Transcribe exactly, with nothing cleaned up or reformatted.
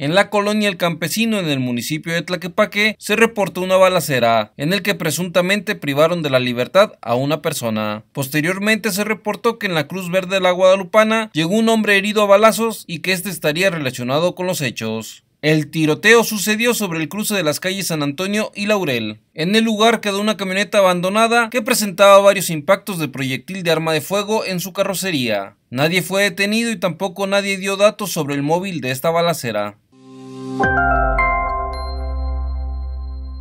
En la colonia El Campesino, en el municipio de Tlaquepaque, se reportó una balacera en el que presuntamente privaron de la libertad a una persona. Posteriormente se reportó que en la Cruz Verde de la Guadalupana llegó un hombre herido a balazos y que este estaría relacionado con los hechos. El tiroteo sucedió sobre el cruce de las calles San Antonio y Laurel. En el lugar quedó una camioneta abandonada que presentaba varios impactos de proyectil de arma de fuego en su carrocería. Nadie fue detenido y tampoco nadie dio datos sobre el móvil de esta balacera.